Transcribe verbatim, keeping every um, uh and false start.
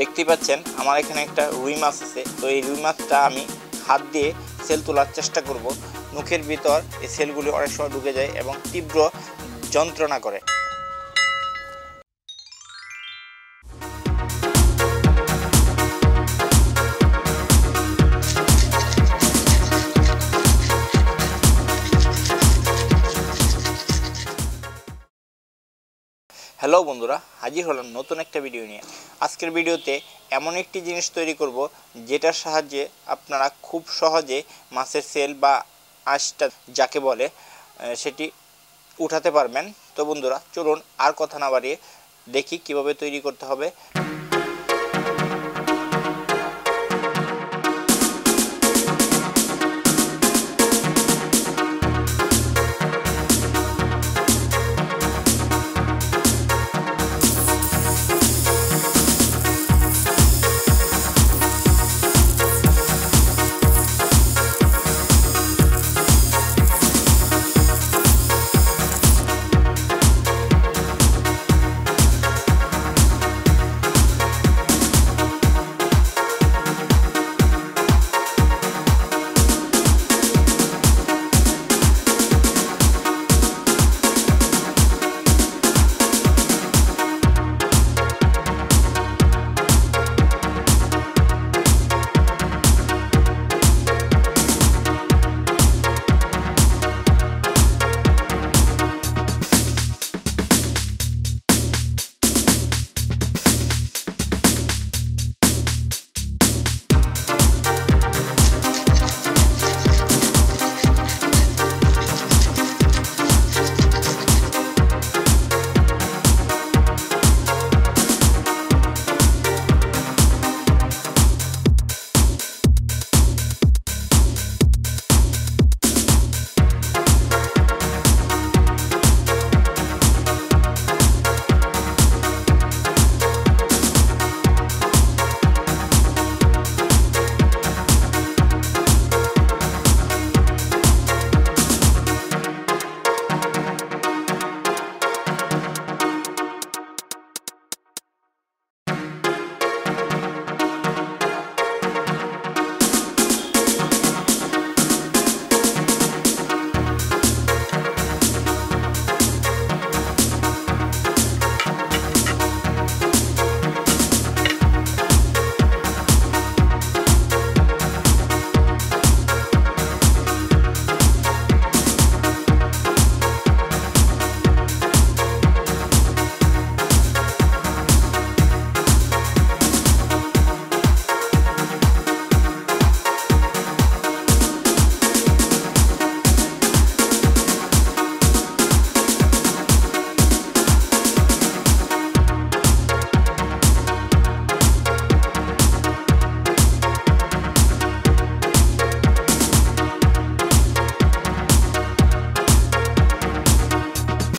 देखते पाচ্ছেন আমার এখানে একটা রুই মাছ আছে। তো এই রুই মাছটা আমি হাত দিয়ে সেল তোলার চেষ্টা করব। মুখের ভিতর এই সেলগুলি অনেক সময় ঢুকে যায় এবং তীব্র যন্ত্রণা করে। हेलो बंधुरा हाजिर हलाम नतून एक भिडियो निये। आजकेर भिडियोते एमन एकटी जिनिस तैरी करब जेटार साहाज्ये आपनारा खूब सहजे माछेर सेल बा आशटा जाके बोले सेटी उठाते पारबेन। तो बंधुरा चलुन आर कथा ना बाड़िये देखी किभाबे तैरी करते हबे।